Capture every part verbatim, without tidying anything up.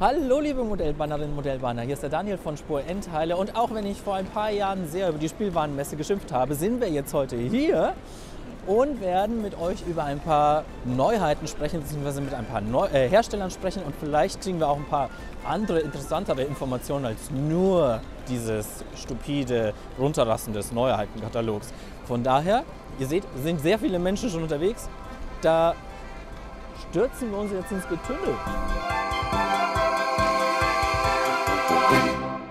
Hallo liebe Modellbahnerinnen und Modellbahner, hier ist der Daniel von Spur N-Teile und auch wenn ich vor ein paar Jahren sehr über die Spielwarenmesse geschimpft habe, sind wir jetzt heute hier und werden mit euch über ein paar Neuheiten sprechen, beziehungsweise mit ein paar Neu äh, Herstellern sprechen und vielleicht kriegen wir auch ein paar andere, interessantere Informationen als nur dieses stupide Runterlassen des Neuheitenkatalogs. Von daher, ihr seht, sind sehr viele Menschen schon unterwegs, da stürzen wir uns jetzt ins Getümmel.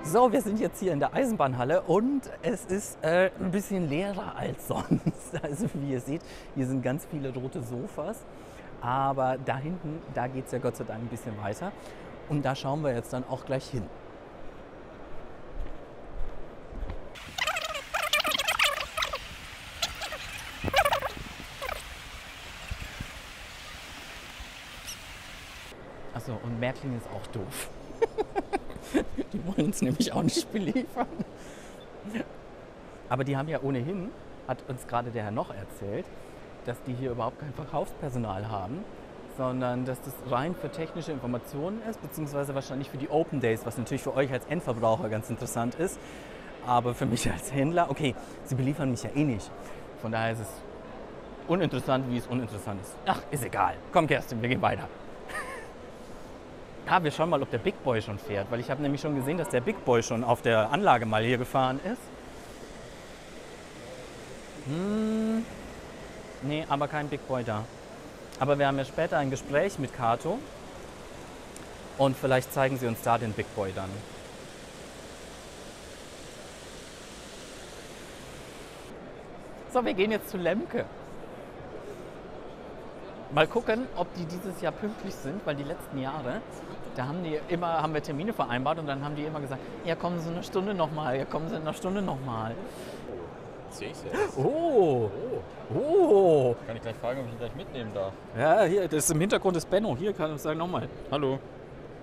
So, wir sind jetzt hier in der Eisenbahnhalle und es ist äh, ein bisschen leerer als sonst. Also wie ihr seht, hier sind ganz viele rote Sofas, aber da hinten, da geht es ja Gott sei Dank ein bisschen weiter und da schauen wir jetzt dann auch gleich hin. Achso, und Märklin ist auch doof. Die wollen uns nämlich auch nicht beliefern. Aber die haben ja ohnehin, hat uns gerade der Herr Noch erzählt, dass die hier überhaupt kein Verkaufspersonal haben, sondern dass das rein für technische Informationen ist, beziehungsweise wahrscheinlich für die Open Days, was natürlich für euch als Endverbraucher ganz interessant ist. Aber für mich als Händler, okay, sie beliefern mich ja eh nicht. Von daher ist es uninteressant, wie es uninteressant ist. Ach, ist egal. Komm Kerstin, wir gehen weiter. Ja, wir schauen mal, ob der Big Boy schon fährt, weil ich habe nämlich schon gesehen, dass der Big Boy schon auf der Anlage mal hier gefahren ist. Hm, nee, aber kein Big Boy da. Aber wir haben ja später ein Gespräch mit Kato und vielleicht zeigen sie uns da den Big Boy dann. So, wir gehen jetzt zu Lemke. Mal gucken, ob die dieses Jahr pünktlich sind, weil die letzten Jahre, da haben die immer, haben wir Termine vereinbart und dann haben die immer gesagt, ja kommen Sie in einer Stunde nochmal, ja kommen Sie in einer Stunde nochmal. Sehe ich jetzt. Oh. oh! Oh! Kann ich gleich fragen, ob ich ihn gleich mitnehmen darf? Ja, hier, das ist im Hintergrund ist Benno, hier kann ich sagen nochmal. Hallo.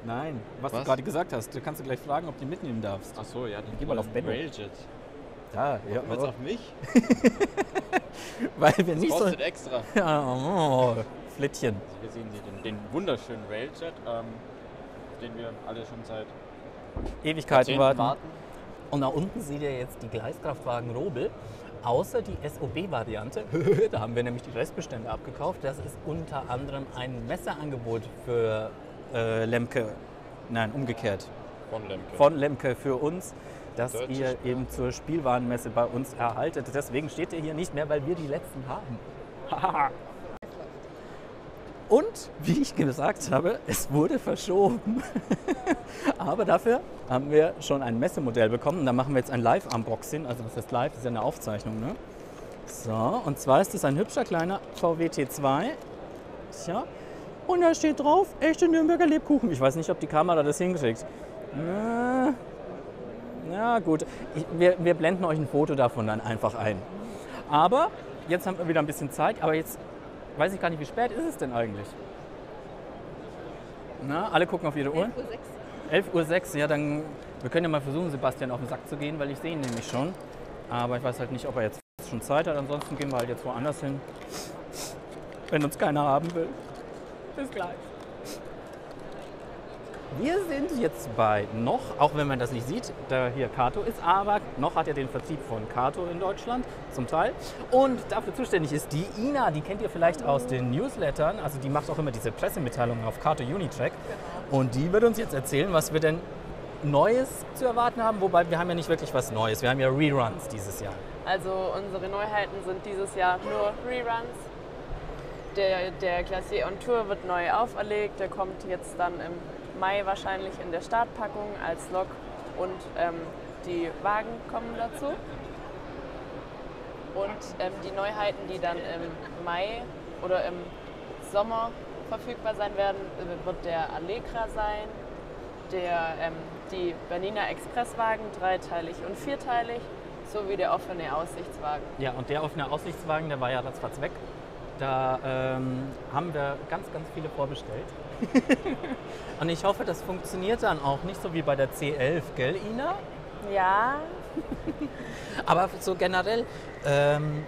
Nein, was, was du gerade gesagt hast, da kannst du gleich fragen, ob du ihn mitnehmen darfst. Ach so, ja, dann geh mal auf Benno. Railjet. Ja, ja. Jetzt auf mich? Weil wir das nicht kostet so extra. Ja, oh, Flittchen. Also hier sehen Sie den, den wunderschönen Railjet, ähm, den wir alle schon seit Ewigkeiten warten. warten. Und da unten seht ihr jetzt die Gleiskraftwagen Robel, außer die S O B-Variante. Da haben wir nämlich die Restbestände abgekauft. Das ist unter anderem ein Messeangebot für äh, Lemke. Nein, umgekehrt. Von Lemke. Von Lemke für uns, dass Deutsche ihr Sprache. eben zur Spielwarenmesse bei uns erhaltet. Deswegen steht ihr hier nicht mehr, weil wir die Letzten haben. Und, wie ich gesagt habe, es wurde verschoben. Aber dafür haben wir schon ein Messemodell bekommen. Und da machen wir jetzt ein Live-Unboxing. Also das heißt Live, das ist ja eine Aufzeichnung. Ne? So, und zwar ist es ein hübscher kleiner V W T zwei. Tja. Und da steht drauf, echte Nürnberger Lebkuchen. Ich weiß nicht, ob die Kamera das hinkriegt. Na, ja gut, ich, wir, wir blenden euch ein Foto davon dann einfach ein. Aber jetzt haben wir wieder ein bisschen Zeit, aber jetzt weiß ich gar nicht, wie spät ist es denn eigentlich? Na, alle gucken auf ihre Uhr. elf Uhr sechs, ja dann, wir können ja mal versuchen, Sebastian auf den Sack zu gehen, weil ich sehe ihn nämlich schon. Aber ich weiß halt nicht, ob er jetzt schon Zeit hat, ansonsten gehen wir halt jetzt woanders hin, wenn uns keiner haben will. Bis gleich. Wir sind jetzt bei Noch, auch wenn man das nicht sieht, da hier Kato ist, aber Noch hat ja den Vertrieb von Kato in Deutschland, zum Teil. Und dafür zuständig ist die Ina, die kennt ihr vielleicht aus den Newslettern, also die macht auch immer diese Pressemitteilungen auf Kato Unitrack. Und die wird uns jetzt erzählen, was wir denn Neues zu erwarten haben, wobei wir haben ja nicht wirklich was Neues, wir haben ja Reruns dieses Jahr. Also unsere Neuheiten sind dieses Jahr nur Reruns. Der, der Glacier on Tour wird neu auferlegt, der kommt jetzt dann im Mai wahrscheinlich in der Startpackung als Lok und ähm, die Wagen kommen dazu. Und ähm, die Neuheiten, die dann im Mai oder im Sommer verfügbar sein werden, wird der Allegra sein, der, ähm, die Bernina Expresswagen, dreiteilig und vierteilig, sowie der offene Aussichtswagen. Ja, und der offene Aussichtswagen, der war ja ratzfatz weg. Da ähm, haben wir ganz, ganz viele vorbestellt. Und ich hoffe, das funktioniert dann auch nicht so wie bei der C elf, gell, Ina? Ja. Aber so generell, ähm,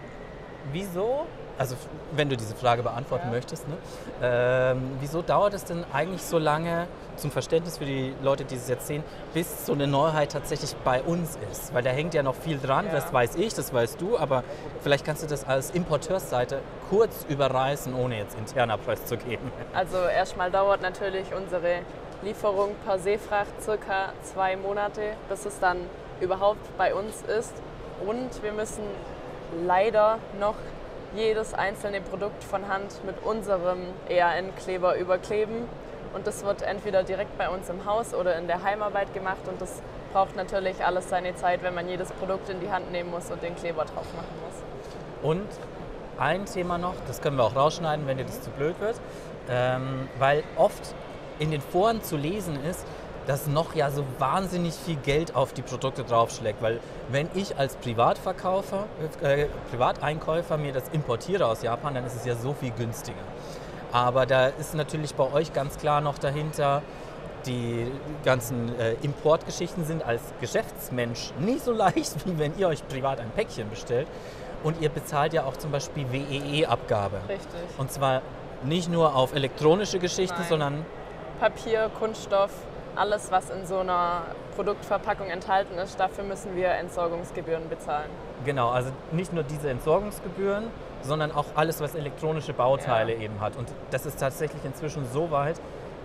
wieso also wenn du diese Frage beantworten möchtest, ne? ähm, wieso dauert es denn eigentlich so lange, zum Verständnis für die Leute, die es jetzt sehen, bis so eine Neuheit tatsächlich bei uns ist? Weil da hängt ja noch viel dran, ja. Das weiß ich, das weißt du, aber vielleicht kannst du das als Importeursseite kurz überreißen, ohne jetzt intern Preis zu geben. Also erstmal dauert natürlich unsere Lieferung per Seefracht circa zwei Monate, bis es dann überhaupt bei uns ist. Und wir müssen leider noch jedes einzelne Produkt von Hand mit unserem E A N-Kleber überkleben. Und das wird entweder direkt bei uns im Haus oder in der Heimarbeit gemacht. Und das braucht natürlich alles seine Zeit, wenn man jedes Produkt in die Hand nehmen muss und den Kleber drauf machen muss. Und ein Thema noch, das können wir auch rausschneiden, wenn dir das zu blöd wird, ähm, weil oft in den Foren zu lesen ist, dass noch ja so wahnsinnig viel Geld auf die Produkte draufschlägt, weil wenn ich als Privatverkäufer, äh, Privateinkäufer mir das importiere aus Japan, dann ist es ja so viel günstiger. Aber da ist natürlich bei euch ganz klar noch dahinter, die ganzen äh, Importgeschichten sind als Geschäftsmensch nicht so leicht, wie wenn ihr euch privat ein Päckchen bestellt. Und ihr bezahlt ja auch zum Beispiel W E E-Abgabe. Richtig. Und zwar nicht nur auf elektronische Geschichten, Nein. sondern Papier, Kunststoff, alles, was in so einer Produktverpackung enthalten ist, dafür müssen wir Entsorgungsgebühren bezahlen. Genau, also nicht nur diese Entsorgungsgebühren, sondern auch alles, was elektronische Bauteile ja. eben hat. Und das ist tatsächlich inzwischen so weit.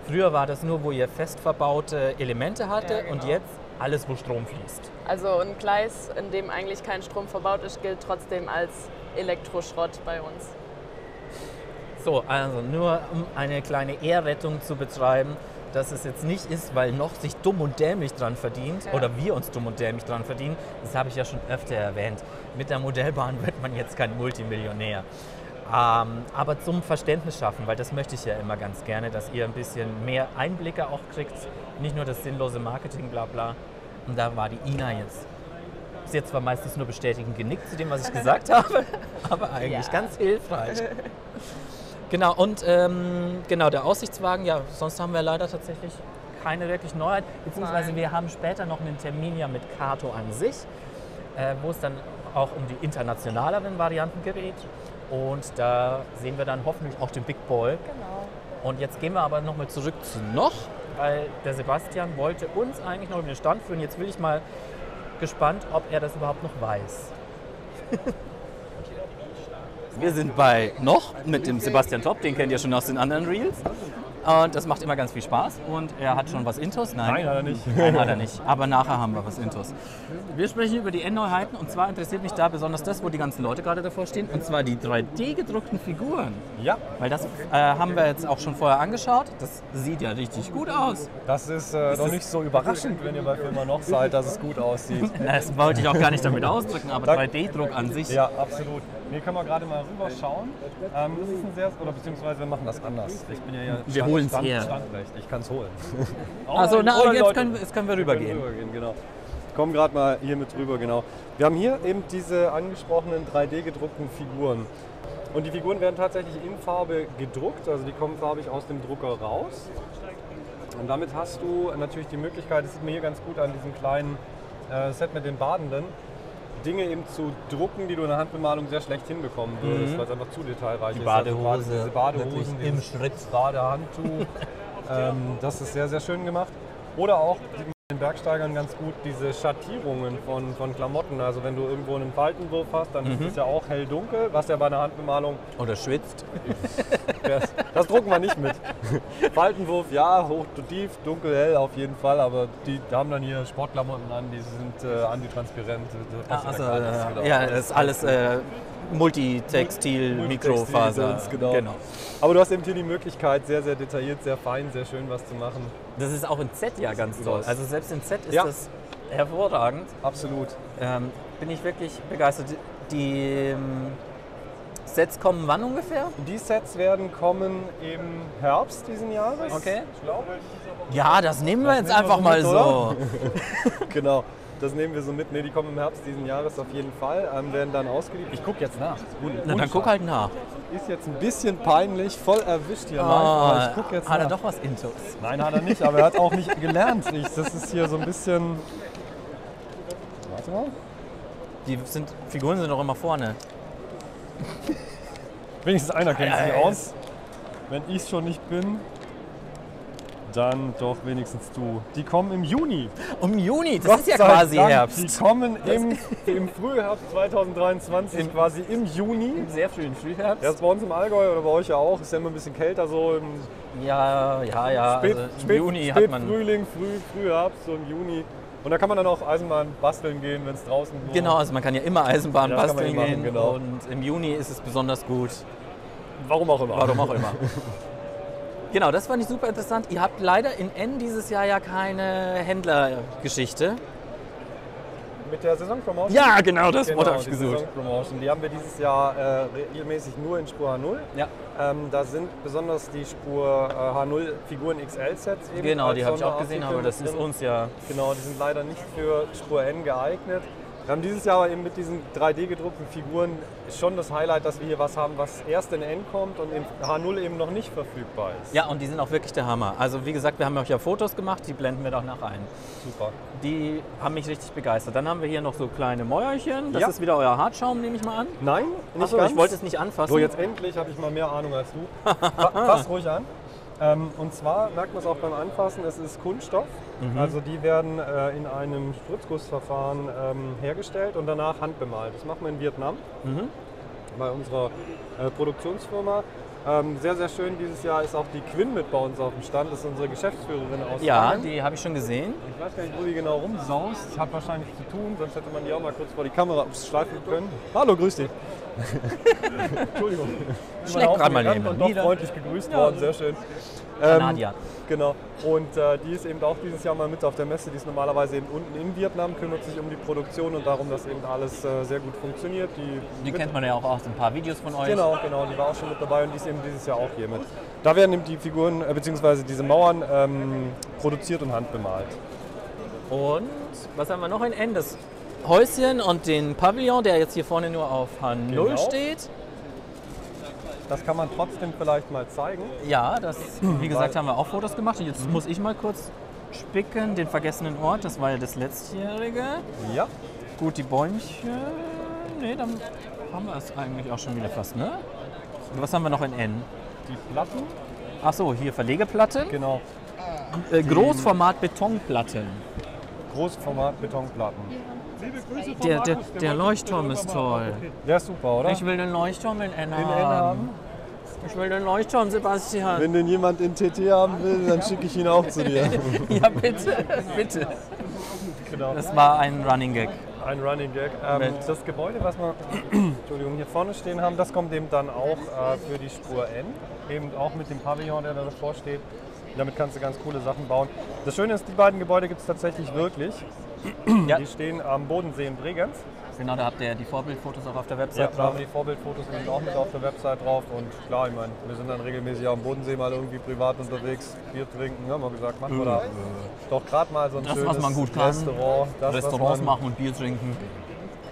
Früher war das nur, wo ihr fest verbaute Elemente hatte ja, genau. und jetzt alles, wo Strom fließt. Also ein Gleis, in dem eigentlich kein Strom verbaut ist, gilt trotzdem als Elektroschrott bei uns. So, also nur um eine kleine Ehrrettung zu betreiben, dass es jetzt nicht ist, weil noch sich dumm und dämlich dran verdient ja. oder wir uns dumm und dämlich dran verdienen, das habe ich ja schon öfter erwähnt. Mit der Modellbahn wird man jetzt kein Multimillionär. Ähm, aber zum Verständnis schaffen, weil das möchte ich ja immer ganz gerne, dass ihr ein bisschen mehr Einblicke auch kriegt, nicht nur das sinnlose Marketing, bla bla. Und da war die Ina jetzt. Bis jetzt war meistens nur bestätigend genickt zu dem, was ich gesagt habe, aber eigentlich ja. ganz hilfreich. Genau, und ähm, genau, der Aussichtswagen, ja, sonst haben wir leider tatsächlich keine wirklich Neuheit, beziehungsweise Nein. wir haben später noch einen Termin ja mit Kato an sich, äh, wo es dann auch um die internationaleren Varianten geht. Und da sehen wir dann hoffentlich auch den Big Boy. Genau. Und jetzt gehen wir aber nochmal zurück zu Noch, weil der Sebastian wollte uns eigentlich noch über den Stand führen. Jetzt will ich mal gespannt, ob er das überhaupt noch weiß. Wir sind bei Noch mit dem Sebastian Top, den kennt ihr schon aus den anderen Reels. Und das macht immer ganz viel Spaß. Und er hat schon was Intos? Nein, Nein hat er nicht. Nein, hat er nicht. Aber nachher haben wir was Intos. Wir sprechen über die N-Neuheiten und zwar interessiert mich da besonders das, wo die ganzen Leute gerade davor stehen, und zwar die drei D gedruckten Figuren. Ja. Weil das äh, haben wir jetzt auch schon vorher angeschaut. Das sieht ja richtig gut aus. Das ist äh, doch nicht so überraschend, wenn ihr bei Firma Noch seid, dass es gut aussieht. Das wollte ich auch gar nicht damit ausdrücken, aber drei D Druck an sich. Ja, absolut. Hier können wir gerade mal rüber schauen. Ähm, das ist ein sehr, oder beziehungsweise wir machen das anders. Ich bin ja hier wir holen es her. Standrecht. Ich kann es holen. Also na, jetzt, Leute, können, jetzt können wir rübergehen. Wir rübergehen genau. Kommen gerade mal hier mit rüber, genau. Wir haben hier eben diese angesprochenen drei D gedruckten Figuren. Und die Figuren werden tatsächlich in Farbe gedruckt, also die kommen farbig aus dem Drucker raus. Und damit hast du natürlich die Möglichkeit, das sieht man hier ganz gut an diesem kleinen äh, Set mit den Badenden, Dinge eben zu drucken, die du in der Handbemalung sehr schlecht hinbekommen würdest, mhm. weil es einfach zu detailreich die ist. Badehose, also diese Badehosen, im Schritt, Badehandtuch, ähm, das ist sehr, sehr schön gemacht. Oder auch, sieht man den Bergsteigern ganz gut, diese Schattierungen von, von Klamotten. Also wenn du irgendwo einen Faltenwurf hast, dann mhm. ist es ja auch hell-dunkel, was ja bei einer Handbemalung... Oder schwitzt. Das, das drucken wir nicht mit. Faltenwurf, ja, hoch, tief, dunkel, hell auf jeden Fall, aber die haben dann hier Sportklamotten an, die sind äh, antitransparent. Das, ah, also, äh, ja, das ist alles äh, Multitextil, Mikrofaser. Genau. Genau. Aber du hast eben hier die Möglichkeit, sehr, sehr detailliert, sehr fein, sehr schön was zu machen. Das ist auch in Z ja ganz toll. Also selbst in Z ist ja. das hervorragend. Absolut. Ähm, bin ich wirklich begeistert. Die... Sets kommen wann ungefähr? Die Sets werden kommen im Herbst diesen Jahres. Okay. Ich glaube, ja, das nehmen wir das jetzt nehmen einfach wir mal mit, so. Genau, das nehmen wir so mit. Ne, die kommen im Herbst diesen Jahres auf jeden Fall. Ähm, werden dann ausgeliefert. Ich gucke jetzt nach. Und, Na, dann guck halt nach. Ist jetzt ein bisschen peinlich, voll erwischt hier. Oh, live, ich guck jetzt hat nach. Er doch was Intus? Nein, hat er nicht, aber er hat auch nicht gelernt. Nichts. Das ist hier so ein bisschen... Warte mal. Die sind, Figuren sind doch immer vorne. Wenigstens einer kennt sich aus. Wenn ich es schon nicht bin, dann doch wenigstens du. Die kommen im Juni. Im Juni, das Gott ist ja quasi Dank. Herbst. Die kommen im, im Frühherbst zwanzig dreiundzwanzig, Im, quasi im Juni. Im sehr frühen Frühherbst. Das ist bei uns im Allgäu oder bei euch ja auch. Ist ja immer ein bisschen kälter so. Im ja, ja, ja. Spät, also im spät, Juni spät hat man Frühling, früh, Frühherbst, so im Juni. Und da kann man dann auch Eisenbahn basteln gehen, wenn es draußen so. Genau, also man kann ja immer Eisenbahn ja, basteln machen, gehen. Genau. Und im Juni ist es besonders gut. Warum auch immer. Warum auch immer. Genau, das fand ich super interessant. Ihr habt leider in N dieses Jahr ja keine Händlergeschichte. Mit der Saisonpromotion? Ja, genau, das Wort habe ich gesucht. Saisonpromotion. Die haben wir dieses Jahr äh, regelmäßig nur in Spur H null. Ja. Ähm, da sind besonders die Spur äh, H null Figuren X L-Sets eben. Genau, die habe ich auch gesehen, aber das ist uns ja. Genau, die sind leider nicht für Spur N geeignet. Wir haben dieses Jahr eben mit diesen drei D gedruckten Figuren schon das Highlight, dass wir hier was haben, was erst in N kommt und im H null eben noch nicht verfügbar ist. Ja, und die sind auch wirklich der Hammer. Also wie gesagt, wir haben euch ja Fotos gemacht, die blenden wir doch nach ein. Super. Die haben mich richtig begeistert. Dann haben wir hier noch so kleine Mäuerchen. Das ja. ist wieder euer Hartschaum, nehme ich mal an. Nein, nicht Achso, ganz. Ich wollte es nicht anfassen. So, jetzt endlich habe ich mal mehr Ahnung als du. Fass ruhig an. Und zwar merkt man es auch beim Anfassen, es ist Kunststoff, mhm. also die werden äh, in einem Spritzgussverfahren ähm, hergestellt und danach handbemalt. Das machen wir in Vietnam mhm. bei unserer äh, Produktionsfirma. Ähm, sehr, sehr schön dieses Jahr ist auch die Quinn mit bei uns auf dem Stand, das ist unsere Geschäftsführerin aus Ja, Bayern. Die habe ich schon gesehen. Ich weiß gar nicht, wo die genau rumsaust, hat wahrscheinlich zu tun, sonst hätte man die auch mal kurz vor die Kamera schleifen können. Hallo, grüß dich. Entschuldigung. Schleck gerade mal nehmen. Und doch freundlich gegrüßt ja, worden, sehr schön. Kanadier. Ähm, genau. Und äh, die ist eben auch dieses Jahr mal mit auf der Messe. Die ist normalerweise eben unten in Vietnam, kümmert sich um die Produktion und darum, dass eben alles äh, sehr gut funktioniert. Die, die kennt man ja auch aus ein paar Videos von euch. Genau, genau. Die war auch schon mit dabei und die ist eben dieses Jahr auch hier mit. Da werden eben die Figuren äh, bzw. diese Mauern ähm, produziert und handbemalt. Und was haben wir noch in N? Das Häuschen und den Pavillon, der jetzt hier vorne nur auf H null genau. steht. Das kann man trotzdem vielleicht mal zeigen. Ja, das, wie gesagt, haben wir auch Fotos gemacht. Und jetzt muss ich mal kurz spicken, den vergessenen Ort. Das war ja das letztjährige. Ja. Gut, die Bäumchen. Ne, dann haben wir es eigentlich auch schon wieder fast, ne? Und was haben wir noch in N? Die Platten. Ach so, hier Verlegeplatten. Genau. Äh, Großformat Betonplatten. Großformat Betonplatten. Der, der, der Leuchtturm ist toll. Der ist super, oder? Ich will den Leuchtturm in N haben. Ich will den Leuchtturm, Sebastian. Wenn den jemand in T T haben will, dann schicke ich ihn auch zu dir. Ja, bitte, bitte. Genau. Das war ein Running Gag. Ein Running Gag. Ähm, das Gebäude, was wir Entschuldigung, hier vorne stehen haben, das kommt eben dann auch äh, für die Spur N. Eben auch mit dem Pavillon, der da davor steht. Damit kannst du ganz coole Sachen bauen. Das Schöne ist, die beiden Gebäude gibt es tatsächlich wirklich. Ja. Die stehen am Bodensee in Bregenz. Genau, da habt ihr ja die Vorbildfotos auch auf der Website ja, drauf. Da haben wir die Vorbildfotos eben auch mit auf der Website drauf. Und klar, ich meine, wir sind dann regelmäßig am Bodensee mal irgendwie privat unterwegs, Bier trinken, haben wir gesagt, machen wir da. Doch gerade mal so ein das, schönes was man gut kann. Restaurant. Das, Restaurants was man, machen und Bier trinken.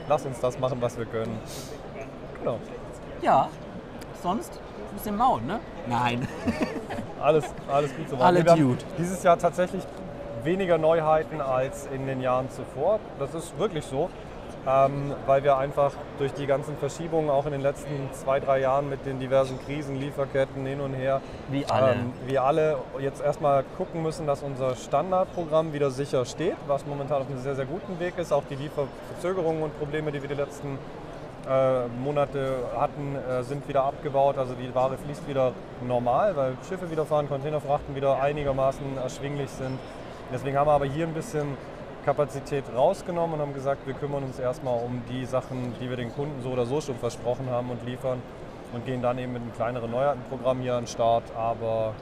Lass uns das machen, was wir können. Genau. Ja, sonst ein bisschen maul, ne? Nein. Alles, alles gut so weit. Alle gut. Dieses Jahr tatsächlich weniger Neuheiten als in den Jahren zuvor. Das ist wirklich so, ähm, weil wir einfach durch die ganzen Verschiebungen auch in den letzten zwei, drei Jahren mit den diversen Krisen, Lieferketten hin und her, wie alle, ähm, wie alle jetzt erstmal gucken müssen, dass unser Standardprogramm wieder sicher steht, was momentan auf einem sehr, sehr guten Weg ist. Auch die Lieferverzögerungen und Probleme, die wir die letzten Äh, Monate hatten, äh, sind wieder abgebaut, also die Ware fließt wieder normal, weil Schiffe wieder fahren, Containerfrachten wieder einigermaßen erschwinglich sind. Deswegen haben wir aber hier ein bisschen Kapazität rausgenommen und haben gesagt, wir kümmern uns erstmal um die Sachen, die wir den Kunden so oder so schon versprochen haben und liefern und gehen dann eben mit einem kleineren Neuheitenprogramm hier an den Start, aber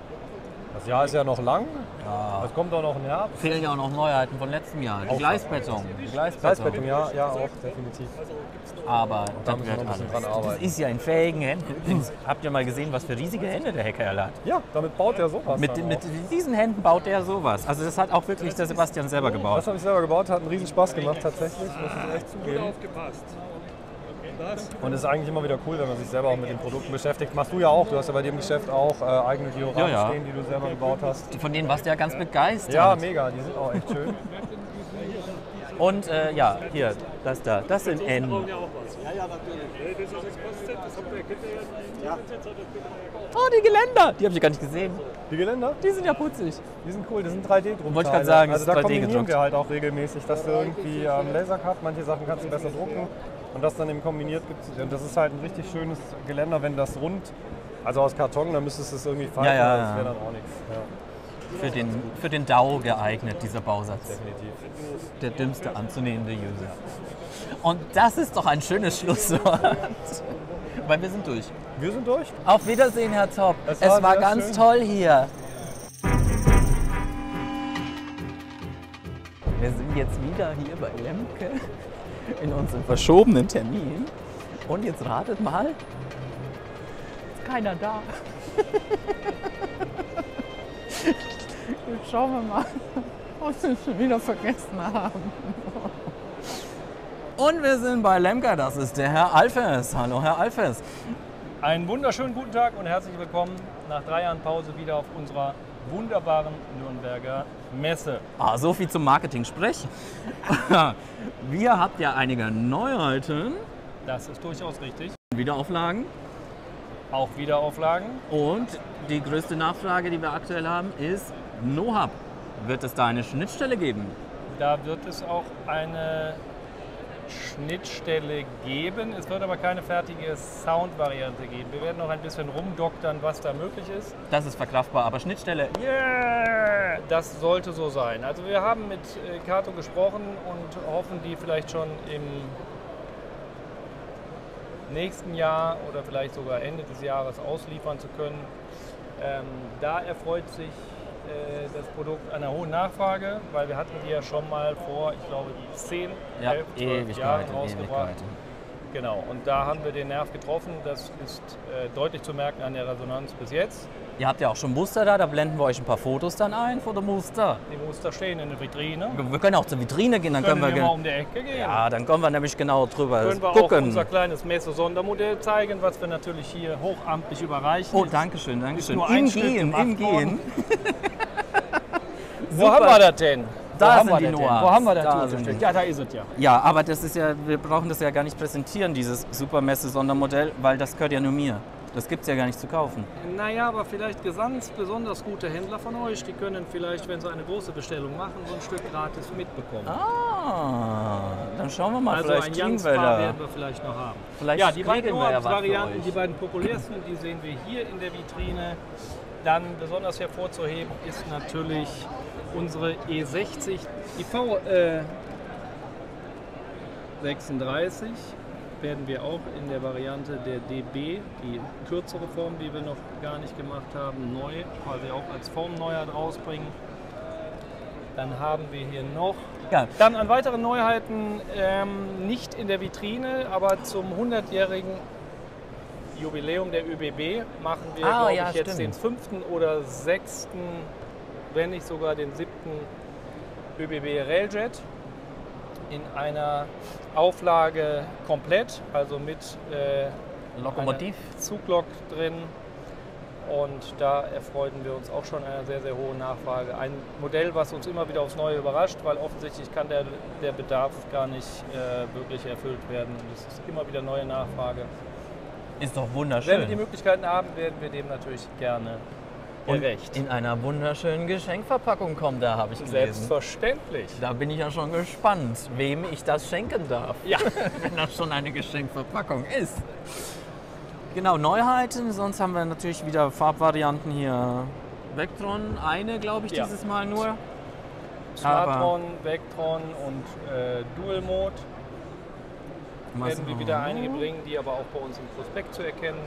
das Jahr ist ja noch lang, ja. Es kommt auch noch ein Herbst. Fehlen ja auch noch Neuheiten von letztem Jahr, die Gleisbeton. Die Gleisbeton. Gleisbeton, ja, ja auch, definitiv. Aber da müssen wir noch ein bisschen dran arbeiten. Das ist ja in fähigen Händen. Übrigens, habt ihr mal gesehen, was für riesige Hände der Heckerl hat? Ja, damit baut er sowas. Mit, mit diesen Händen baut er sowas. Also das hat auch wirklich der Sebastian selber gebaut. Das habe ich selber gebaut, hat einen riesen Spaß gemacht tatsächlich, muss ich echt zugeben. Und es ist eigentlich immer wieder cool, wenn man sich selber auch mit den Produkten beschäftigt. Machst du ja auch, du hast ja bei dir im Geschäft auch äh, eigene Dioramen ja, ja. stehen, die du selber gebaut hast. Von denen warst du ja ganz begeistert. Ja, mega, die sind auch echt schön. Und äh, ja, hier, das da, das sind N. Ja, ja, natürlich. Oh, die Geländer! Die habe ich gar nicht gesehen. Die Geländer? Die sind ja putzig. Die sind cool, die sind drei D gedruckt. Wollte ich gerade sagen, also das da kombinieren wir halt auch regelmäßig, dass du irgendwie ähm, Laser hast, manche Sachen kannst du besser drucken und das dann eben kombiniert gibt. Und das ist halt ein richtig schönes Geländer, wenn das rund, also aus Karton, dann müsstest du es irgendwie falten, ja, ja, das wäre dann auch nichts. Ja. Für den, für den D A O geeignet, dieser Bausatz. Definitiv. Der dümmste anzunehmende User. Und das ist doch ein schönes Schlusswort. Weil wir sind durch. Wir sind durch. Auf Wiedersehen, Herr Zopp. Es war, es war ganz schön. Toll hier. Wir sind jetzt wieder hier bei Lemke in unserem verschobenen Termin. Und jetzt ratet mal, ist keiner da. Jetzt schauen wir mal, was wir schon wieder vergessen haben. Und wir sind bei Lemke, das ist der Herr Alfes. Hallo Herr Alfes. Einen wunderschönen guten Tag und herzlich willkommen nach drei Jahren Pause wieder auf unserer wunderbaren Nürnberger Messe. Ah, so viel zum Marketing-Sprech. Wir habt ja einige Neuheiten. Das ist durchaus richtig. Wiederauflagen. Auch Wiederauflagen. Und die größte Nachfrage, die wir aktuell haben, ist NoHub. Wird es da eine Schnittstelle geben? Da wird es auch eine Schnittstelle geben. Es wird aber keine fertige Soundvariante geben. Wir werden noch ein bisschen rumdoktern, was da möglich ist. Das ist verkraftbar, aber Schnittstelle, yeah! Das sollte so sein. Also wir haben mit Kato gesprochen und hoffen, die vielleicht schon im nächsten Jahr oder vielleicht sogar Ende des Jahres ausliefern zu können. Ähm, da erfreut sich äh, das Produkt einer hohen Nachfrage, weil wir hatten die ja schon mal vor, ich glaube, zehn, ja, elf, zwölf Jahren rausgebracht. Genau, und da haben wir den Nerv getroffen. Das ist äh, deutlich zu merken an der Resonanz bis jetzt. Ihr habt ja auch schon Muster da, da blenden wir euch ein paar Fotos dann ein vor dem Muster. Die Muster stehen in der Vitrine. Wir können auch zur Vitrine gehen, dann können, können wir mal um die Ecke gehen. Ja, dann können wir nämlich genau drüber gucken. Können wir gucken. Auch unser kleines Messe-Sondermodell zeigen, was wir natürlich hier hochamtlich überreichen. Oh, danke schön, danke schön. Nur ein Schritt im Gehen. Wo haben wir das denn? Da sind die Noahs. Wo haben wir das denn? Ja, da ist es ja. Ja, aber das ist ja, wir brauchen das ja gar nicht präsentieren, dieses Supermesse-Sondermodell, weil das gehört ja nur mir. Das gibt es ja gar nicht zu kaufen. Naja, aber vielleicht ganz besonders gute Händler von euch, die können vielleicht, wenn sie eine große Bestellung machen, so ein Stück gratis mitbekommen. Ah, dann schauen wir mal. Also vielleicht ein Jansbar werden wir vielleicht noch haben. Vielleicht ja, die beiden ja Varianten, die beiden populärsten, die sehen wir hier in der Vitrine. Dann besonders hervorzuheben ist natürlich unsere E sechzig, die V sechsunddreißig. Werden wir auch in der Variante der D B, die kürzere Form, die wir noch gar nicht gemacht haben, neu, quasi auch als Formneuheit rausbringen. Dann haben wir hier noch, ja. Dann an weiteren Neuheiten, ähm, nicht in der Vitrine, aber zum hundertjährigen Jubiläum der ÖBB machen wir, ah, glaube ja, ich, jetzt stimmt. den fünften oder sechsten, wenn nicht sogar den siebten ÖBB Railjet. In einer Auflage komplett, also mit äh, Lokomotiv, Zuglok drin. Und da erfreuten wir uns auch schon einer sehr, sehr hohen Nachfrage. Ein Modell, was uns immer wieder aufs Neue überrascht, weil offensichtlich kann der, der Bedarf gar nicht äh, wirklich erfüllt werden. Und es ist immer wieder neue Nachfrage. Ist doch wunderschön. Wenn wir die Möglichkeiten haben, werden wir dem natürlich gerne gerecht. Und in einer wunderschönen Geschenkverpackung kommt, da habe ich gelesen. Selbstverständlich. Da bin ich ja schon gespannt, wem ich das schenken darf. Ja, wenn das schon eine Geschenkverpackung ist. Genau, Neuheiten, sonst haben wir natürlich wieder Farbvarianten hier. Vectron, eine glaube ich ja. dieses Mal nur. Smartron, Vectron und äh, Dual Mode. Werden wir wieder einige bringen, die aber auch bei uns im Prospekt zu erkennen.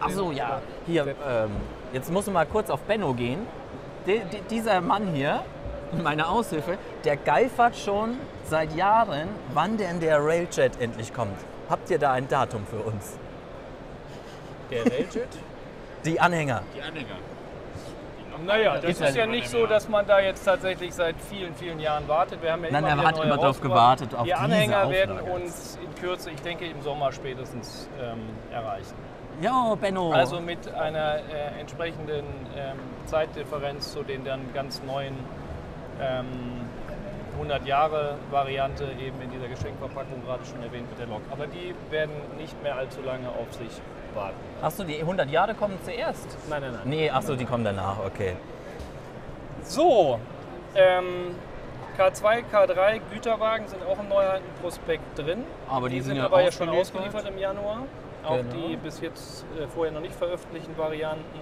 Ach so, ja. Hier, ähm, jetzt musst du mal kurz auf Benno gehen. De, de, dieser Mann hier, meine Aushilfe, der geifert schon seit Jahren, wann denn der Railjet endlich kommt. Habt ihr da ein Datum für uns? Der Railjet? Die Anhänger. Die Anhänger. Naja, das, das ist, ist ja nicht so, dass man da jetzt tatsächlich seit vielen, vielen Jahren wartet. Wir haben ja Nein, immer man hat immer darauf gewartet. Auf die Anhänger diese werden uns in Kürze, ich denke im Sommer spätestens, ähm, erreichen. Ja, Benno. Also mit einer äh, entsprechenden ähm, Zeitdifferenz zu den dann ganz neuen ähm, hundert-Jahre-Variante eben in dieser Geschenkverpackung gerade schon erwähnt mit der Lok. Aber die werden nicht mehr allzu lange auf sich warten. Achso, die hundert Jahre kommen zuerst? Nein, nein, nein. Nee, achso, die kommen danach, okay. So, ähm, K zwei, K drei, Güterwagen sind auch im Neuheitenprospekt drin. Aber die, die sind, sind ja aber ja schon ausgeliefert im Januar. Auch genau. Die bis jetzt äh, vorher noch nicht veröffentlichten Varianten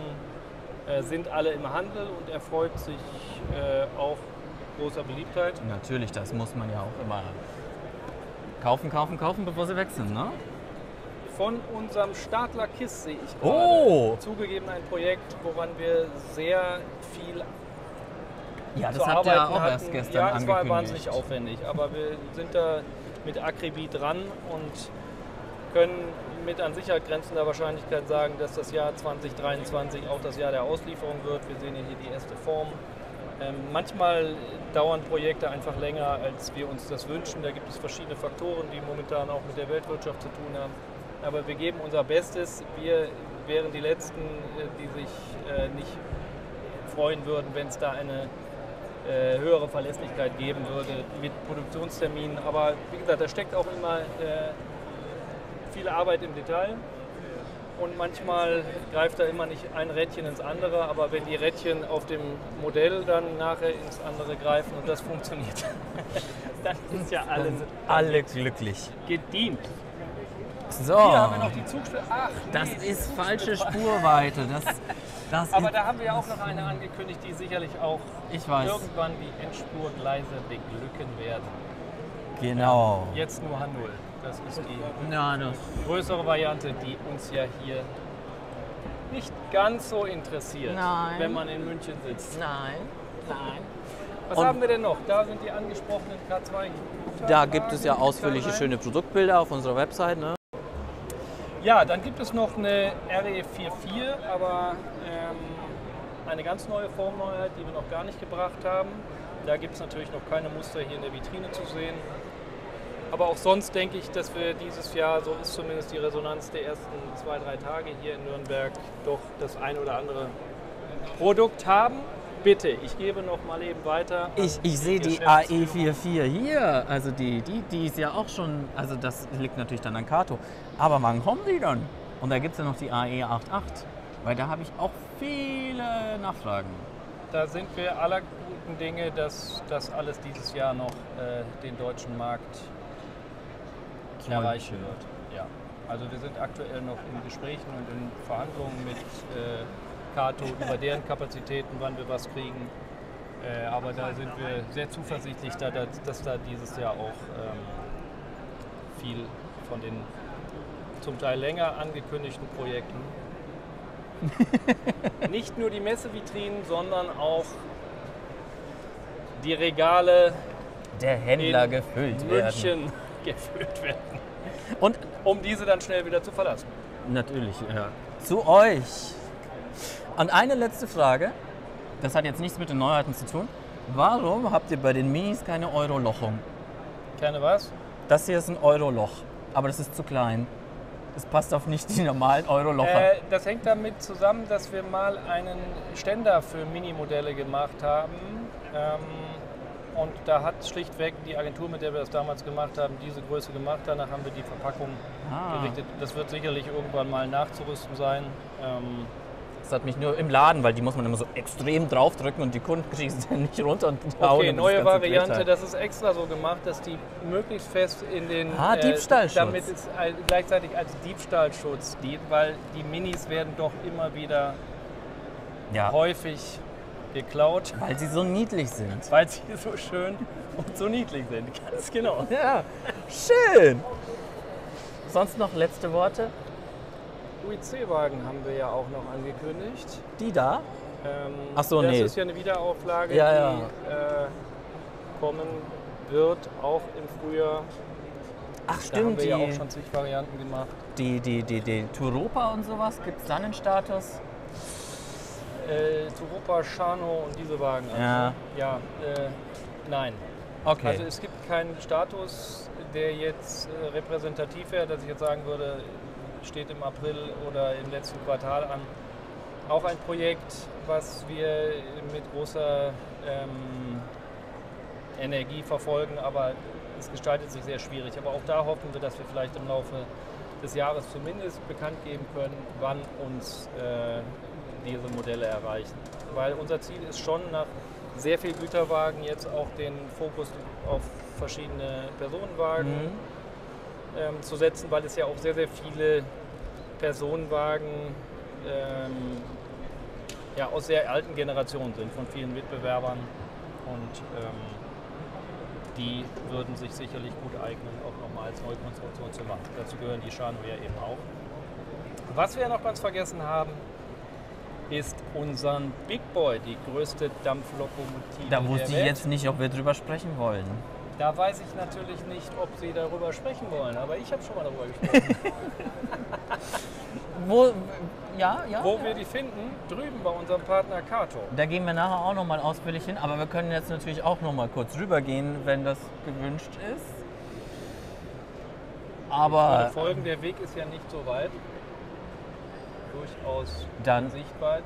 äh, sind alle im Handel und erfreut sich äh, auch großer Beliebtheit. Natürlich, das muss man ja auch immer kaufen, kaufen, kaufen, bevor sie weg sind, ne? Von unserem Stadler Kiss sehe ich gerade. Oh! Zugegeben ein Projekt, woran wir sehr viel Ja, das habt ihr auch hatten. erst gestern ja, angekündigt. Ja, das war wahnsinnig aufwendig, aber wir sind da mit Akribie dran und können mit an Sicherheit grenzender Wahrscheinlichkeit sagen, dass das Jahr zwanzig dreiundzwanzig auch das Jahr der Auslieferung wird. Wir sehen hier die erste Form. Ähm, manchmal dauern Projekte einfach länger, als wir uns das wünschen. Da gibt es verschiedene Faktoren, die momentan auch mit der Weltwirtschaft zu tun haben. Aber wir geben unser Bestes. Wir wären die Letzten, die sich äh, nicht freuen würden, wenn es da eine äh, höhere Verlässlichkeit geben würde mit Produktionsterminen. Aber wie gesagt, da steckt auch immer äh, viel Arbeit im Detail. Und manchmal greift da immer nicht ein Rädchen ins andere, aber wenn die Rädchen auf dem Modell dann nachher ins andere greifen und das funktioniert, dann ist ja alles alle glücklich. Gedient. So. Hier haben wir noch die Zugspitze. Ach, das nee, ist Zugspitze. Falsche Spurweite. Das, das aber da haben wir auch noch eine angekündigt, die sicherlich auch ich weiß. irgendwann die Endspurgleise beglücken werden. Genau. Jetzt nur H null. Das ist die ja, das größere Variante, die uns ja hier nicht ganz so interessiert, Nein. wenn man in München sitzt. Nein, nein. Was Und haben wir denn noch? Da sind die angesprochenen K zwei. Da gibt es ja ausführliche schöne Produktbilder auf unserer Website. Ne? Ja, dann gibt es noch eine R E vierundvierzig, aber ähm, eine ganz neue Formneuheit, die wir noch gar nicht gebracht haben. Da gibt es natürlich noch keine Muster hier in der Vitrine zu sehen. Aber auch sonst denke ich, dass wir dieses Jahr, so ist zumindest die Resonanz der ersten zwei, drei Tage hier in Nürnberg, doch das ein oder andere Produkt haben. Bitte, ich gebe noch mal eben weiter. Ich, ich sehe die A E vierundvierzig hier, also die, die, die ist ja auch schon, also das liegt natürlich dann an Kato. Aber wann kommen die dann? Und da gibt es ja noch die A E acht acht, weil da habe ich auch viele Nachfragen. Da sind wir aller guten Dinge, dass das alles dieses Jahr noch äh, den deutschen Markt erreichen wird. Ja. Also wir sind aktuell noch in Gesprächen und in Verhandlungen mit äh, Kato über deren Kapazitäten, wann wir was kriegen. Äh, aber da sind wir sehr zuversichtlich, da, da, dass da dieses Jahr auch ähm, viel von den zum Teil länger angekündigten Projekten nicht nur die Messevitrinen, sondern auch die Regale der Händler gefüllt werden. München gefüllt werden. Und um diese dann schnell wieder zu verlassen. Natürlich, ja. Zu euch. Und eine letzte Frage, das hat jetzt nichts mit den Neuheiten zu tun. Warum habt ihr bei den Minis keine Euro-Lochung? Keine was? Das hier ist ein Euro-Loch, aber das ist zu klein. Das passt auf nicht die normalen Euro-Locher. Äh, das hängt damit zusammen, dass wir mal einen Ständer für Minimodelle gemacht haben. Ähm, Und da hat schlichtweg die Agentur, mit der wir das damals gemacht haben, diese Größe gemacht. Danach haben wir die Verpackung ah. gerichtet. Das wird sicherlich irgendwann mal nachzurüsten sein. Ähm das hat mich nur im Laden, weil die muss man immer so extrem draufdrücken und die Kunden kriegen es dann nicht runter. Und okay, neue Variante, das ist extra so gemacht, dass die möglichst fest in den... Ah, Diebstahlschutz. Äh, damit es gleichzeitig als Diebstahlschutz dient, weil die Minis werden doch immer wieder ja. häufig... geklaut. Weil sie so niedlich sind. Weil sie so schön und so niedlich sind. Ganz genau. Ja, schön. Sonst noch letzte Worte? U I C-Wagen haben wir ja auch noch angekündigt. Die da? Ähm, Ach so, das nee. Das ist ja eine Wiederauflage, ja, ja. die äh, kommen wird, auch im Frühjahr. Ach stimmt. Da haben wir die, ja auch schon zig Varianten gemacht. Die, die, die, die Touropa und sowas, gibt es dann einen Status? Äh, Turopa, Shano und diese Wagen. Also, ja. ja äh, nein. Okay. Also es gibt keinen Status, der jetzt äh, repräsentativ wäre, dass ich jetzt sagen würde, steht im April oder im letzten Quartal an. Auch ein Projekt, was wir mit großer ähm, Energie verfolgen, aber es gestaltet sich sehr schwierig. Aber auch da hoffen wir, dass wir vielleicht im Laufe des Jahres zumindest bekannt geben können, wann uns äh, diese Modelle erreichen. Weil unser Ziel ist schon, nach sehr viel Güterwagen jetzt auch den Fokus auf verschiedene Personenwagen mhm. ähm, zu setzen, weil es ja auch sehr, sehr viele Personenwagen ähm, ja, aus sehr alten Generationen sind, von vielen Mitbewerbern. Und ähm, die würden sich sicherlich gut eignen, auch nochmal als Neukonstruktion zu machen. Dazu gehören die Schanwehr eben auch. Was wir noch ganz vergessen haben, ist unseren Big Boy, die größte Dampflokomotive der Welt. Da wusste ich jetzt nicht, ob wir drüber sprechen wollen. Da weiß ich natürlich nicht, ob Sie darüber sprechen wollen, aber ich habe schon mal darüber gesprochen. Wo, ja, ja, Wo ja. wir die finden, drüben bei unserem Partner Kato. Da gehen wir nachher auch nochmal ausführlich hin, aber wir können jetzt natürlich auch nochmal kurz rübergehen, wenn das gewünscht ist. Aber folgen, der Weg ist ja nicht so weit. Durchaus dann Sichtweite.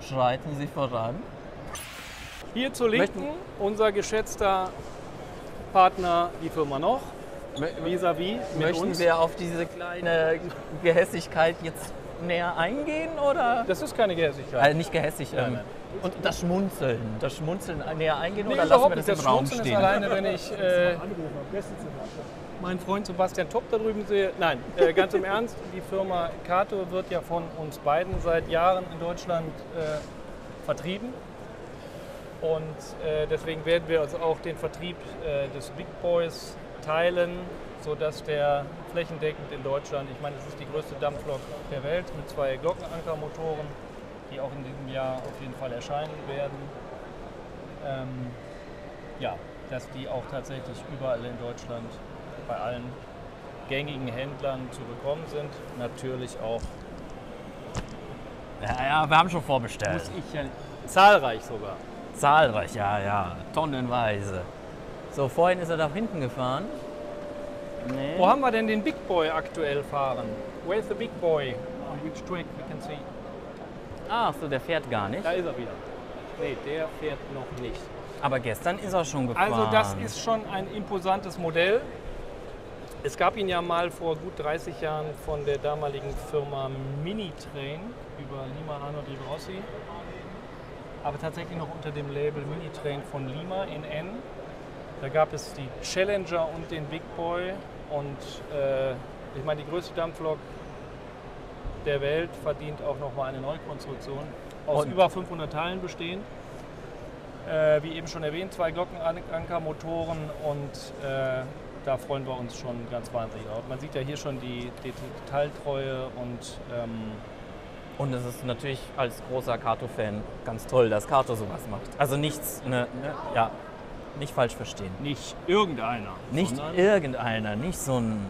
Schreiten Sie voran. Hier zur Linken Möchten? unser geschätzter Partner, die Firma NOCH. Vis-à-vis mit Möchten uns. wir auf diese kleine Gehässigkeit jetzt näher eingehen, oder? Das ist keine Gehässigkeit. Also nicht gehässig. Nein, nein. Und das Schmunzeln. Das Schmunzeln näher eingehen, nee, oder lassen wir das im das Raum Schmunzeln stehen? Ist alleine, wenn ich äh, meinen Freund Sebastian Topp da drüben sehe. Nein, äh, ganz im Ernst, die Firma Kato wird ja von uns beiden seit Jahren in Deutschland äh, vertrieben. Und äh, deswegen werden wir uns also auch den Vertrieb äh, des Big Boys teilen, sodass der flächendeckend in Deutschland, ich meine, es ist die größte Dampflok der Welt mit zwei Glockenankermotoren, die auch in diesem Jahr auf jeden Fall erscheinen werden, ähm, ja, dass die auch tatsächlich überall in Deutschland bei allen gängigen Händlern zu bekommen sind, natürlich auch. Ja, ja, wir haben schon vorbestellt. Muss ich ja, zahlreich sogar. Zahlreich, ja, ja, tonnenweise. So, vorhin ist er da hinten gefahren. Nee. Wo haben wir denn den Big Boy aktuell fahren? Where's the Big Boy? On which track we can see? Ach so, der fährt gar nicht. Da ist er wieder. Nee, der fährt noch nicht. Aber gestern ist er schon gefahren. Also das ist schon ein imposantes Modell. Es gab ihn ja mal vor gut dreißig Jahren von der damaligen Firma MINITRAIN über Lima, Hannover, Rossi. Aber tatsächlich noch unter dem Label MINITRAIN von Lima in N. Da gab es die Challenger und den Big Boy und äh, ich meine, die größte Dampflok der Welt verdient auch nochmal eine Neukonstruktion, aus und über fünfhundert Teilen bestehend. Äh, wie eben schon erwähnt, zwei Glockenankermotoren und äh, da freuen wir uns schon ganz wahnsinnig drauf. Man sieht ja hier schon die, die Detailtreue und... Ähm, und es ist natürlich als großer Kato-Fan ganz toll, dass Kato sowas macht. Also nichts, ne, ne, ja. Nicht falsch verstehen. Nicht irgendeiner. Nicht irgendeiner, nicht so ein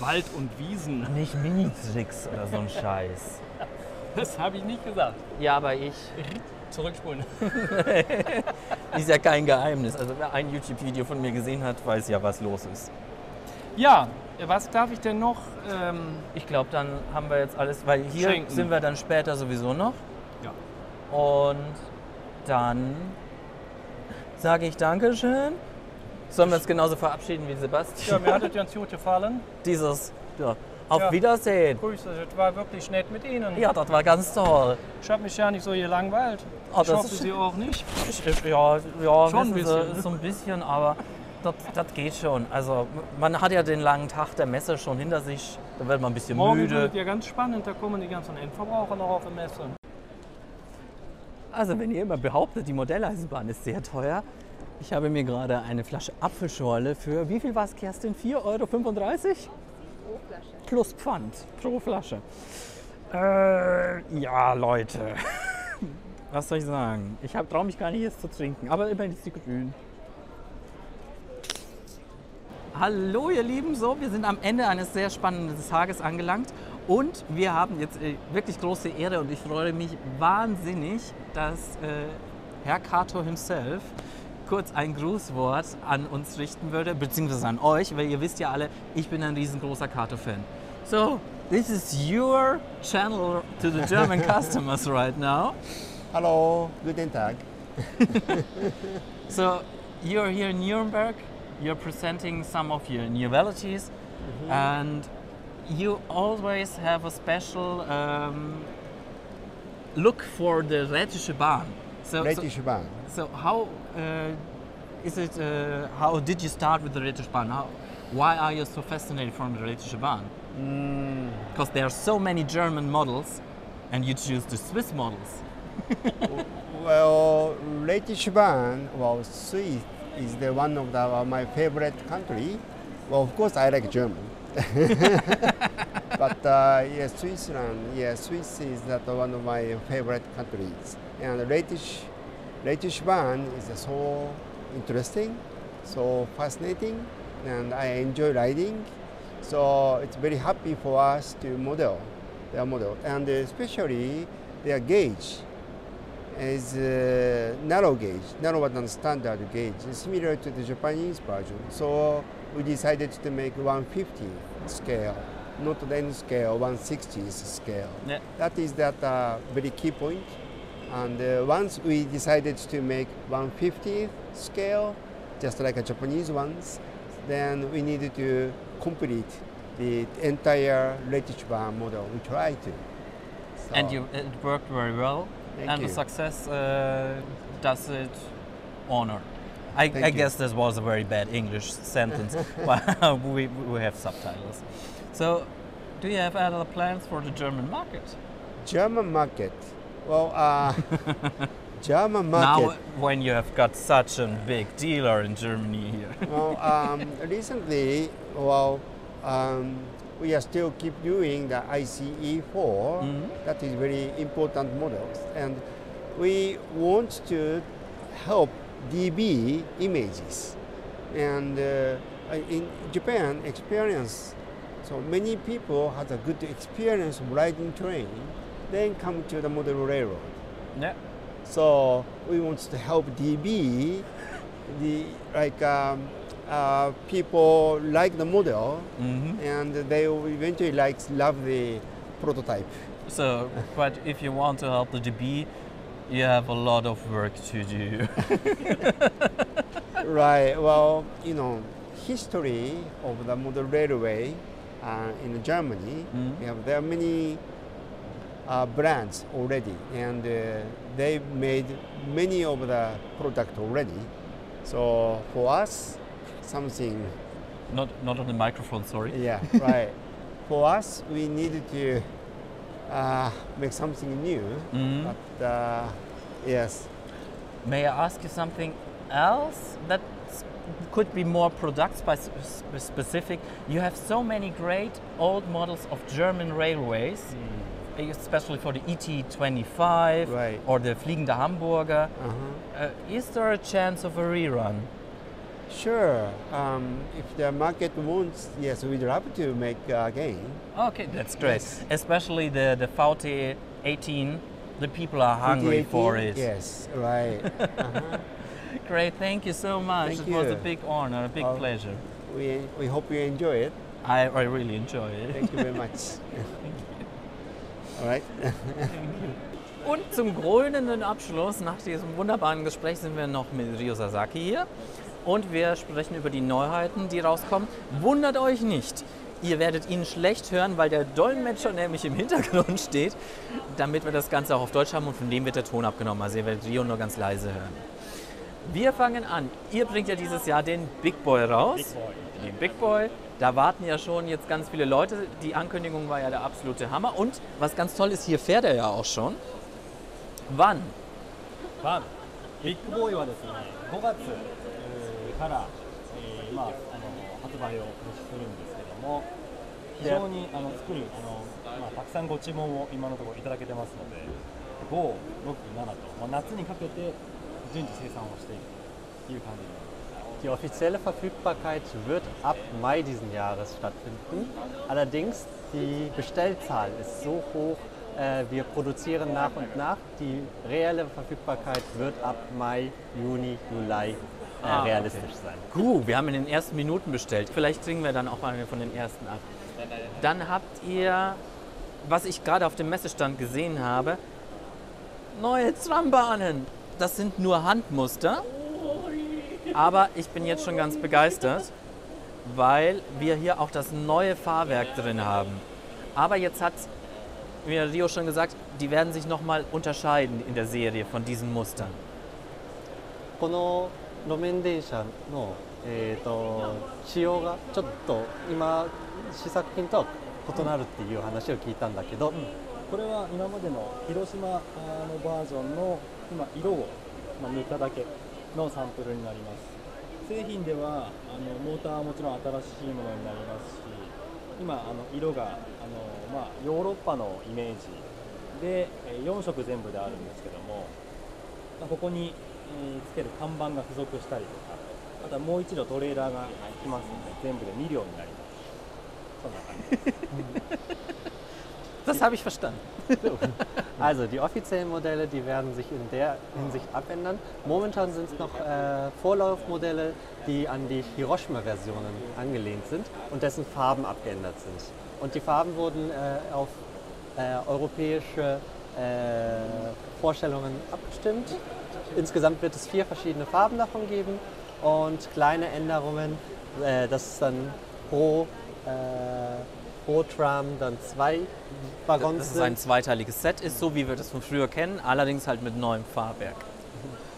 Wald und Wiesen. Nicht Minitricks oder so ein Scheiß. Das habe ich nicht gesagt. Ja, aber ich... Zurückspulen. Ist ja kein Geheimnis. Also wer ein YouTube-Video von mir gesehen hat, weiß ja, was los ist. Ja, was darf ich denn noch? Ähm, ich glaube, dann haben wir jetzt alles, weil hier schenken. sind wir dann später sowieso noch. Ja. Und dann... sage ich Dankeschön. Sollen wir uns genauso verabschieden wie Sebastian? Ja, mir hat es ganz gut gefallen. Dieses, ja. Auf ja. Wiedersehen. Grüße, das war wirklich nett mit Ihnen. Ja, das war ganz toll. Ich habe mich ja nicht so gelangweilt. Oh, ich hoffe, ist, Sie auch nicht. Ich, ja, ja schon ein bisschen. Sie, so ein bisschen, aber das, das geht schon. Also, man hat ja den langen Tag der Messe schon hinter sich. Da wird man ein bisschen Morgen müde. Morgen wird ja ganz spannend, da kommen die ganzen Endverbraucher noch auf die Messe. Also wenn ihr immer behauptet, die Modelleisenbahn ist sehr teuer. Ich habe mir gerade eine Flasche Apfelschorle für, wie viel war es, Kerstin? vier Euro fünfunddreißig? Pro Flasche. Plus Pfand pro Flasche. Äh, ja, Leute. Was soll ich sagen? Ich traue mich gar nicht, jetzt zu trinken. Aber immerhin ist die grün. Hallo ihr Lieben, so, wir sind am Ende eines sehr spannenden Tages angelangt. Und wir haben jetzt wirklich große Ehre und ich freue mich wahnsinnig, dass äh, Herr Kato himself kurz ein Grußwort an uns richten würde, beziehungsweise an euch, weil ihr wisst ja alle, ich bin ein riesengroßer Kato-Fan. So, this is your channel to the German customers right now. Hallo, guten Tag. So, you're here in Nuremberg, you're presenting some of your novelties, mm-hmm. and you always have a special um, look for the Rhätische Bahn. So, Rhätische Bahn. So, so how uh, is it? Uh, how did you start with the Rhätische Bahn? How, why are you so fascinated from the Rhätische Bahn? Because mm. there are so many German models, and you choose the Swiss models. Well, Rhätische Bahn, well, Swiss is the one of the, uh, my favorite country. Well, of course, I like German. But uh, yeah, Switzerland, yeah, Swiss is that one of my favorite countries. And Rhätisch, Rhätische Bahn is uh, so interesting, so fascinating, and I enjoy riding. So it's very happy for us to model their model, and especially their gauge is uh, narrow gauge, narrower than standard gauge, similar to the Japanese version. So we decided to make one fifty scale, not the N scale, one sixty scale. Yeah. That is that uh, very key point. And uh, once we decided to make one fifty scale, just like a Japanese ones, then we needed to complete the entire Rhätische Bahn model. We tried to. So. And you, it worked very well. Thank and you. The success uh, does it honor. I, I guess this was a very bad English sentence. we, we have subtitles. So, do you have other plans for the German market? German market? Well, uh, German market. Now, when you have got such a big dealer in Germany here. Well, um, recently, well, um, we are still keep doing the I C E four. Mm-hmm. That is very important models, and we want to help D B images, and uh, in Japan experience. So many people had a good experience of riding train, then come to the model railroad. Yeah. So we want to help D B, the like um, uh, people like the model, mm-hmm. and they will eventually like love the prototype. So, but if you want to help the D B. You have a lot of work to do. Right, well, you know, history of the model railway uh, in Germany, mm-hmm. we have, there are many uh, brands already, and uh, they made many of the product already. So for us, something... Not, not on the microphone, sorry. Yeah, right. For us, we needed to Uh, make something new, mm-hmm. but uh, yes. May I ask you something else that could be more product spe specific? You have so many great old models of German railways, mm. especially for the E T twenty-five right. or the Fliegende Hamburger. Uh-huh. uh, is there a chance of a rerun? Sure. Um, if the market wants, yes, we'd love to make uh, again. Okay, that's great. Yes. Especially the, the V T eighteen, the people are hungry for it. Yes, right. Uh-huh. Great, thank you so much. Thank it you. Was a big honor, a big uh, pleasure. We, we hope you enjoy it. I, I really enjoy it. Thank you very much. Thank you. All right. Thank you. Und zum grünenden Abschluss, nach diesem wunderbaren Gespräch, sind wir noch mit Ryo Sasaki hier. Und wir sprechen über die Neuheiten, die rauskommen. Wundert euch nicht, ihr werdet ihn schlecht hören, weil der Dolmetscher nämlich im Hintergrund steht, damit wir das Ganze auch auf Deutsch haben und von dem wird der Ton abgenommen. Also ihr werdet Rio nur ganz leise hören. Wir fangen an. Ihr bringt ja dieses Jahr den Big Boy raus. Big Boy. Den Big Boy. Da warten ja schon jetzt ganz viele Leute. Die Ankündigung war ja der absolute Hammer. Und was ganz toll ist, hier fährt er ja auch schon. Wann? Wann? Big Boy war das in Februar. から、えー、今あの発売をするんですけども、非常にあの作るあの、まあ、たくさんご注文を今のところいただけてますので、five, six, sevenと、まあ、夏にかけて順次生産をしているという感じです。 Die offizielle Verfügbarkeit wird ab Mai diesen Jahres stattfinden. Allerdings die Bestellzahl ist so hoch. Wir produzieren nach und nach. Die reelle Verfügbarkeit wird ab Mai, Juni, Juli äh, ah, realistisch okay. sein. Gut, wir haben in den ersten Minuten bestellt. Vielleicht trinken wir dann auch mal von den ersten ab. Dann habt ihr, was ich gerade auf dem Messestand gesehen habe, neue Trambahnen. Das sind nur Handmuster. Aber ich bin jetzt schon ganz begeistert, weil wir hier auch das neue Fahrwerk drin haben. Aber jetzt hat mir Rio schon gesagt, die werden sich nochmal unterscheiden in der Serie von diesen Mustern. Das habe ich verstanden. Also die offiziellen Modelle, die werden sich in der Hinsicht abändern. Momentan sind es noch äh, Vorlaufmodelle, die an die Hiroshima-Versionen angelehnt sind und dessen Farben abgeändert sind. Und die Farben wurden äh, auf äh, europäische äh, Vorstellungen abgestimmt. Insgesamt wird es vier verschiedene Farben davon geben und kleine Änderungen, äh, dass es dann pro äh, pro Tram dann zwei Waggons sind. Dass es ein zweiteiliges Set ist, so wie wir das von früher kennen, allerdings halt mit neuem Fahrwerk.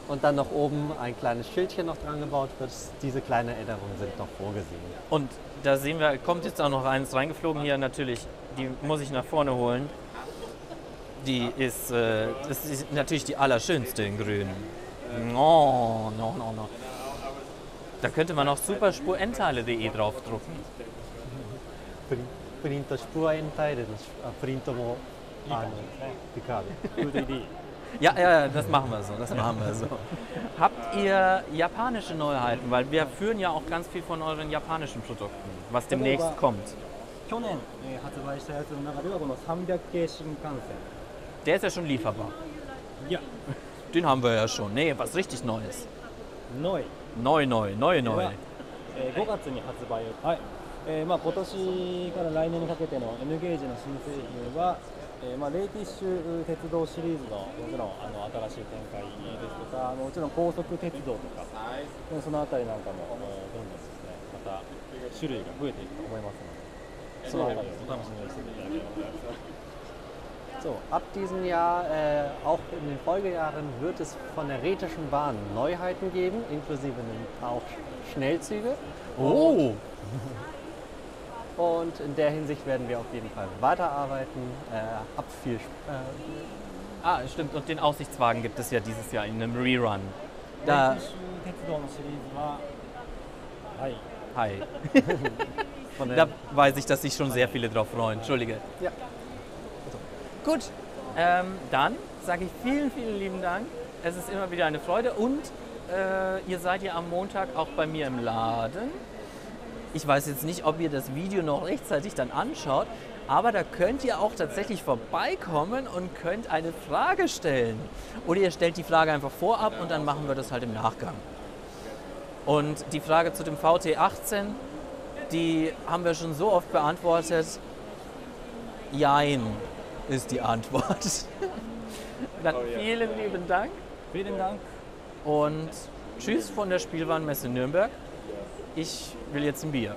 Und dann noch oben ein kleines Schildchen noch dran gebaut wird. Diese kleinen Änderungen sind noch vorgesehen. Und da sehen wir, kommt jetzt auch noch eins reingeflogen hier natürlich, die muss ich nach vorne holen. Die ist, äh, das ist natürlich die allerschönste in grün. No, no, no, no. Da könnte man auch super Spur N-Teile punkt de drauf drucken. Ja, ja, das machen wir so, das machen wir so. Habt ihr japanische Neuheiten? Weil wir führen ja auch ganz viel von euren japanischen Produkten, was demnächst kommt. Der ist ja schon lieferbar. Ja. Den haben wir ja schon. Nee, was richtig Neues. Neu. Neu, neu, neu, neu. So, ab diesem Jahr, äh, auch in den Folgejahren, wird es von der Rhätischen Bahn Neuheiten geben, inklusive auch Schnellzüge. Oh! Und in der Hinsicht werden wir auf jeden Fall weiterarbeiten. Äh, hab viel Spaß. Äh, ah, stimmt. Und den Aussichtswagen gibt es ja dieses Jahr in einem Rerun. Da Hi. Hi. Da weiß ich, dass sich schon sehr viele drauf freuen. Entschuldige. Ja. So. Gut. Ähm, dann sage ich vielen, vielen lieben Dank. Es ist immer wieder eine Freude. Und äh, ihr seid ja am Montag auch bei mir im Laden. Ich weiß jetzt nicht, ob ihr das Video noch rechtzeitig dann anschaut, aber da könnt ihr auch tatsächlich vorbeikommen und könnt eine Frage stellen. Oder ihr stellt die Frage einfach vorab und dann machen wir das halt im Nachgang. Und die Frage zu dem V T achtzehn, die haben wir schon so oft beantwortet. Jein ist die Antwort. Dann vielen lieben Dank. Vielen Dank. Und tschüss von der Spielwarenmesse Nürnberg. Ich will jetzt ein Bier.